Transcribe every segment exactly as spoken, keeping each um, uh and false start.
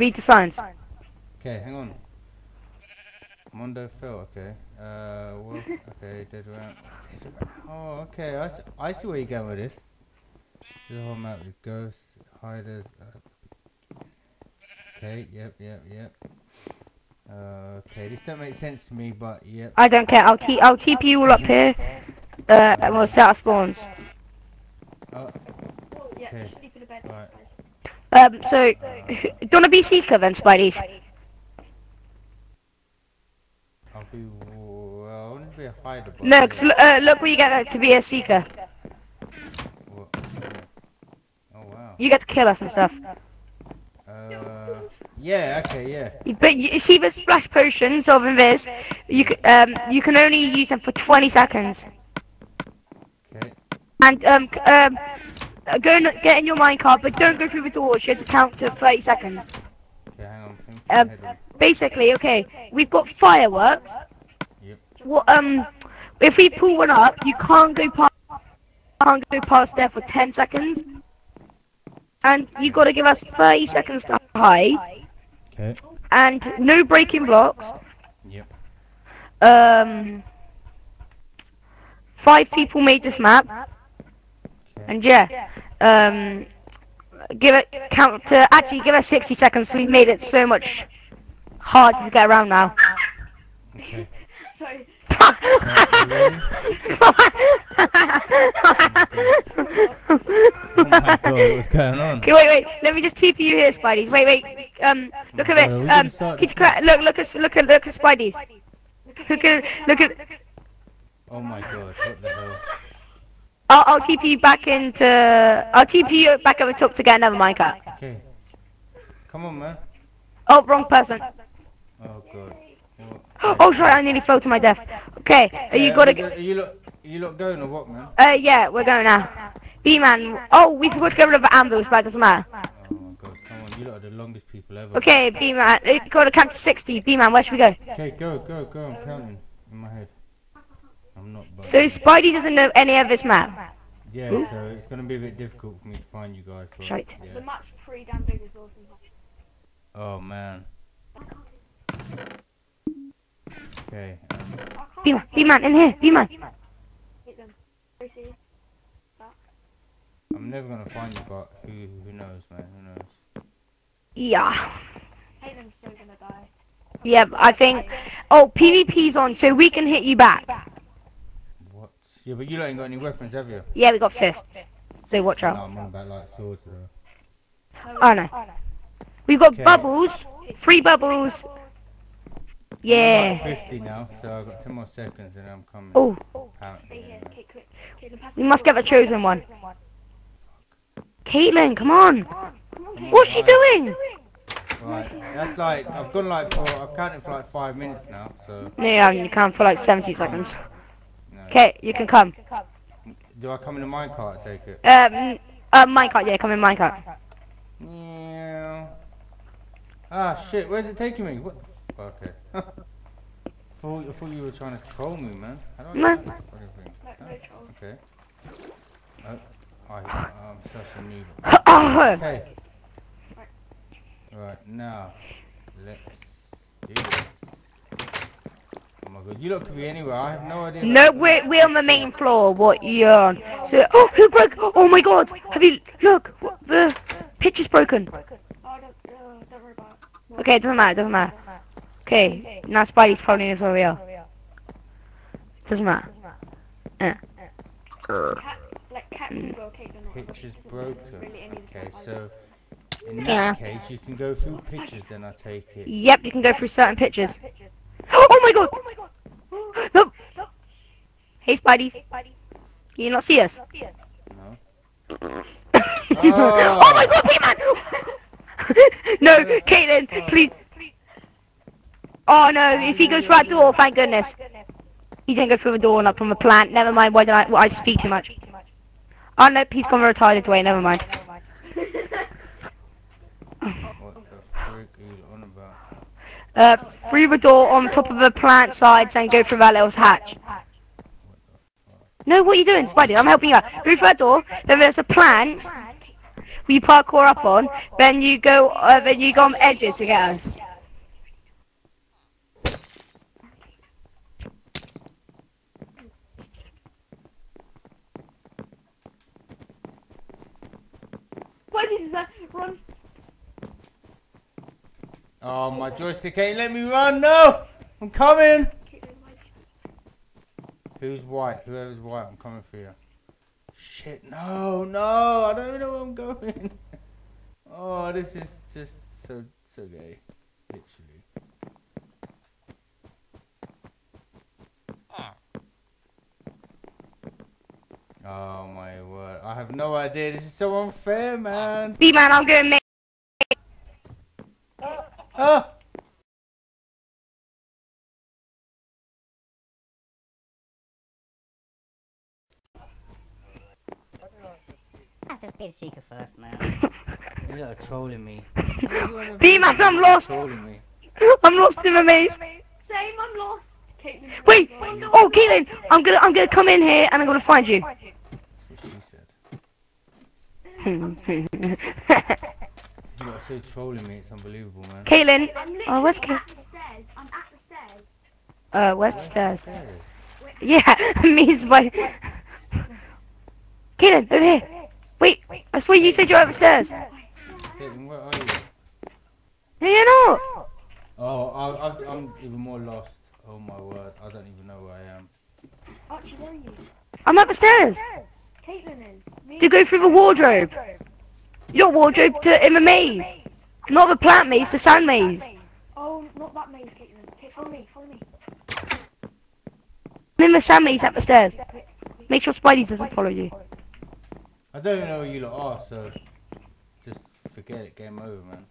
read the signs. Okay, hang on. Mondo Phil, okay. Uh, well, okay, dead round. Oh, okay, I see, I see where you're going with this. The whole map with ghosts, hiders. Uh, okay, yep, yep, yep. Uh, okay, this don't make sense to me, but yep. I don't care. I'll t I'll T P you all up here. Uh, and we'll set our spawns. Oh. Okay. Right. Um. So, uh, do you wanna be seeker then, Spideys? I'll be. Well, I wanna be a hider. No, cause uh, look where you get uh, to be a seeker. Oh wow. You get to kill us and stuff. Uh, yeah, okay, yeah. But you see the splash potions of invis, you can, um, you can only use them for twenty seconds. Okay. And um, um, go and get in your minecart, but don't go through the doors. You have to count to thirty seconds. Okay, hang on. Um, basically, okay, we've got fireworks. Yep. Well, um, if we pull one up, you can't go past, can't go past there for ten seconds. And you got to give us thirty seconds to hide. Okay. And no breaking blocks. Yep. Um. Five people made this map. Okay. And yeah. Um. Give it count to actually give us sixty seconds. We've made it so much harder to get around now. Okay. Sorry. Oh, what's going on? Okay, wait, wait. Let me just T P you here, Spideys. Wait, wait. Um, look at this. Um, kids, look, look at, look at, look at Spideys. Look at, look at. Oh my God! What the hell? I'll, I'll T P you back into. I'll T P you back at the top to get another minecart. Okay. Come on, man. Oh, wrong person. Oh God. Oh, oh sorry, I nearly fell to my death. Okay, yeah, are you gotta. Are you lot, are you lot going or what, man? Uh, yeah, we're going now. B-man, oh, we forgot to get rid of the ambush, but it doesn't matter. Oh my God, come on, you lot are the longest people ever. Okay, B-man, you gotta count to sixty. B-man, where should we go? Okay, go, go, go, I'm counting in my head. I'm not bothered. So Spidey doesn't know any of this map? Yeah, ooh. So it's gonna be a bit difficult for me to find you guys. But shite. Yeah. The map's pretty damn big as well. Oh man. Okay, um... B-man, B-man, in here, B-man! I'm never gonna find you, but who who knows, man? Who knows? Yeah. Hayden's still gonna die. Yeah, I think. Oh, PvP's on, so we can hit you back. What? Yeah, but you lot ain't got any weapons, have you? Yeah, we got fists. So watch out. No, I'm on about like swords. Though. Oh no. We've got okay. bubbles. Three bubbles. Yeah. I'm like fifty now, so I've got two more seconds, and I'm coming. Oh. Anyway. We must get the chosen one. Caitlin, come on! What's she doing? Right, that's like I've gone like four, I've counted for like five minutes now. So yeah, you count for like seventy seconds. Okay, no. You can come. Do I come in a minecart? Take it. Um, uh, minecart. Yeah, come in minecart. Yeah. Ah shit, where's it taking me? What? The f okay. I, thought, I thought you were trying to troll me, man. How do I no. That fucking thing? Oh, okay. Oh. I, I'm such a noob. Okay. Right, now, let's do this. Oh my God, you lot could be anywhere, I have no idea. No, we're, we're on the main floor, what you're on. So, oh, who broke? Oh my God, have you, look, the pitch is broken. Okay, it doesn't matter, it doesn't matter. Okay, now Spidey's probably knows where we are. It doesn't matter. Eh. Uh. Pitch is broken. Okay, so in that yeah. case you can go through pitches then I take it. Yep, you can go through certain pitches. Oh my God! Oh my God! No! Hey Spideys! Can you not see us? No. Oh, oh my God, P-Man! No, Caitlin, please. Oh no, if he goes through that door, thank goodness. He didn't go through the door and up from a plant. Never mind, why did I, well, I speak too much. Oh no, he's gone the retarded way, never mind. What the freak are you on about? Uh, through the door on top of the plant sides and go through that little hatch. What the fuck? No, what are you doing, Spidey? I'm helping you out. Go through that door, then there's a plant. we parkour up on, then you go, uh, then you go on edges to get us. What is that? Run! Oh, my joystick ain't let me run. No, I'm coming. Who's white? Whoever's white, I'm coming for you. Shit, no, no, I don't know where I'm going. Oh, this is just so, so gay. Literally. Oh my word, I have no idea. This is so unfair, man. See, man, I'm gonna make. Ah! That's a bit secret first, man. You are trolling me. B-man, I'm lost! Me. I'm lost in a maze! Same, I'm lost! Wait! Oh, Caitlin! I'm gonna, I'm gonna come in here and I'm gonna find you. That's what she said. You are so trolling me, it's unbelievable, man. Caitlin! Oh, where's Caitlin? I'm at the stairs. Uh, where's the stairs? Yeah, me is my... Caitlin, over here! Wait, I swear you said you're upstairs. Caitlin, where are you? No, you're not. Oh, I, I, I'm even more lost. Oh my word, I don't even know where I am. Archie, where are you? I'm upstairs. Caitlin is. Me to go through the wardrobe. wardrobe. Your wardrobe to in the maze. Not the plant maze, the sand maze. Oh, not that maze, Caitlin. Okay, follow me, follow me. I'm in the sand maze up the stairs. Make sure Spidey doesn't follow you. I don't even know where you lot are, so just forget it, game over, man.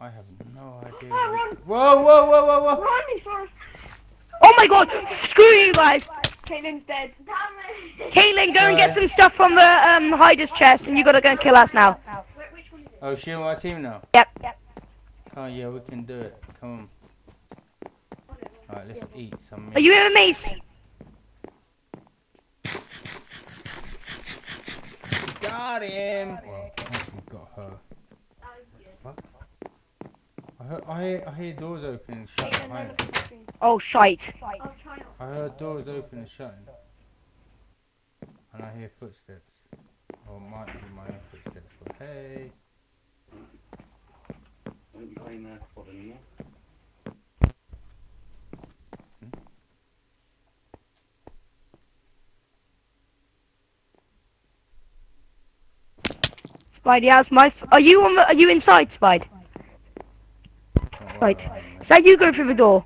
I have no idea. Oh, run. Whoa, whoa, whoa, whoa, whoa! Run, he saw us. Oh my god! Screw you guys! Caitlin's dead. Caitlin, go uh, and get some stuff from the um, hider's chest, and you gotta go and kill us now. Which one is it? Oh, she on my team now? Yep. Yep. Oh yeah, we can do it. Come on. Alright, let's yeah. eat some meat. Are you in a maze? Got him! Well, I actually got her. What the fuck? I hear, I hear doors open and shut behind me. Oh, shite. I heard doors open and shut. And I hear footsteps. Or it might be my own footsteps. But hey! Don't play in that spot anymore. Spidey, how's my f are you on the, are you inside, Spide? Right. right. Is that you going through the door?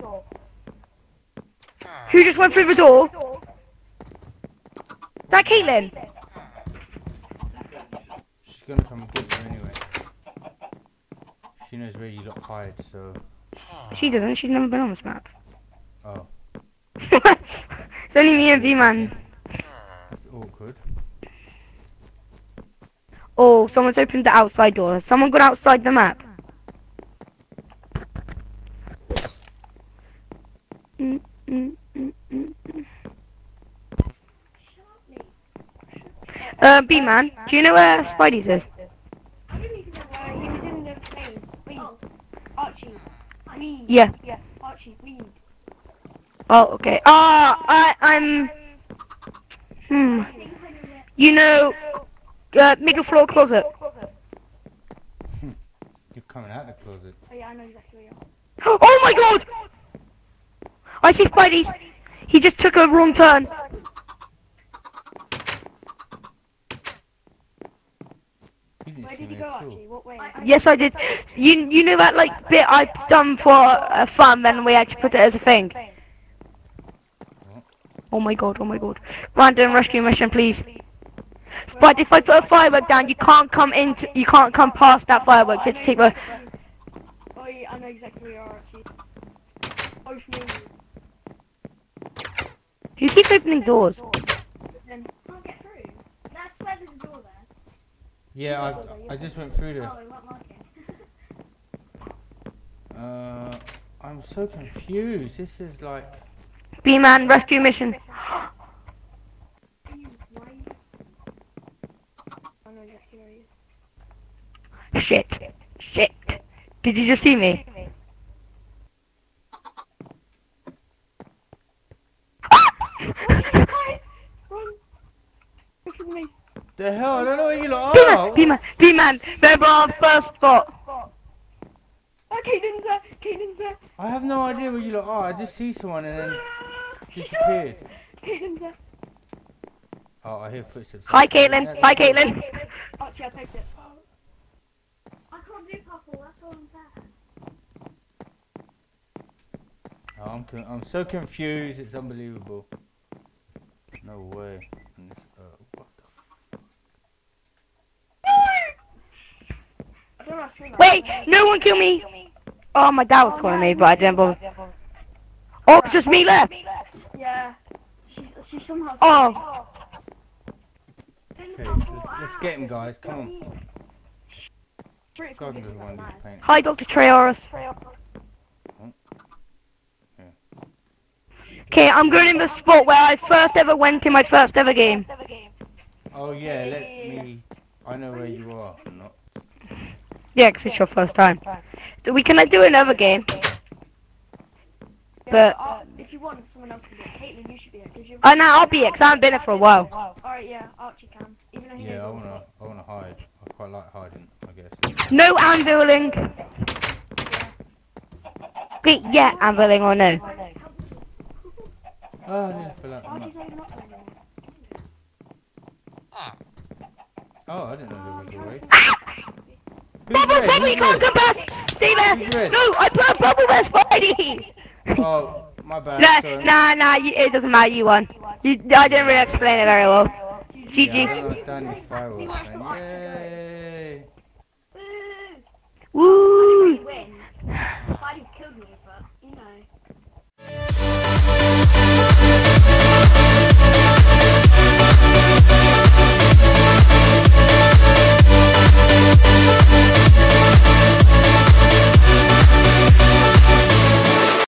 Who just went through the door? Is that Caitlin? She's gonna come and get you anyway. She knows where you lot hide, so... She doesn't, she's never been on this map. Oh. It's only me and B-Man. That's awkward. Oh, someone's opened the outside door. Has someone got outside the map? Mm, mm, mm, mm, mm. Uh, B-Man, do you know where Spidey's is? I don't even know where he was in the maze. Reed. Oh. Archie. Reed. Yeah. Yeah. Archie, Reed. Oh, okay. Ah, oh, I, I'm... Hmm. You know... Uh, middle floor closet. You're coming out of the closet. Oh yeah, I know exactly where you are. Oh my god! I see Spidey's. He just took a wrong turn. Where did you go, Archie? What way? Yes, I did. You you know that like bit I've done for uh, fun, and we actually put it as a thing. Oh my god! Oh my god! Random rescue mission, please. But if I put a firework down, you can't come into, you can't come past that firework. You have to take the. Oh, yeah, I know exactly where you are. Actually. You keep opening doors. Can't get through. That's where there's a door there. Yeah, I I just went through there. Uh, I'm so confused. This is like. B-Man, rescue mission. are furious. Shit. Shit. Did you just see me? The hell? I don't know where you lot are. P-Man! P-Man! They're on first spot! Oh, Caden's there! Caden's there! I have no idea where you lot are. I just see someone and then disappeared. Caden's there. Oh, I hear footsteps. Hi, Caitlin! Hi, Caitlin! Archie, I poked it. I can't do purple, that's all I'm there. Oh, I'm, con I'm so confused, it's unbelievable. No way. And this, uh, what the f I don't know scream, wait, I don't know. No one kill me! Oh, my dad was oh, calling no, me, but I didn't bother. Oh, it's just me left! Yeah. She's, she somehow... Oh! Okay, let's, let's get him, guys. Come on. God, one paint. Hi, Doctor Treoris. Okay, I'm going in the spot where I first ever went in my first ever game. Oh yeah, let me... I know where you are, or not. Yeah, because it's your first time. So we can I do another game? But... Yeah, if you want, someone else can do it. Caitlin, you should be it. Oh no, I'll be it, because I haven't been it for a while. Alright, yeah, Archie can. Even though he yeah, I wanna, I wanna hide. I quite like hiding, I guess. No anviling! Wait, yeah, anviling or no? Oh, I didn't feel like I'm not. Oh, I didn't know there was a way. Bubble Spidey can't come past! Stay there! No, I put Bubble Bear Spidey! Oh, my bad. No, sorry. Nah, nah, you, it doesn't matter, you won. You, I didn't really explain it very well. G G. Yeah, I don't understand these fireworks, man. Yay!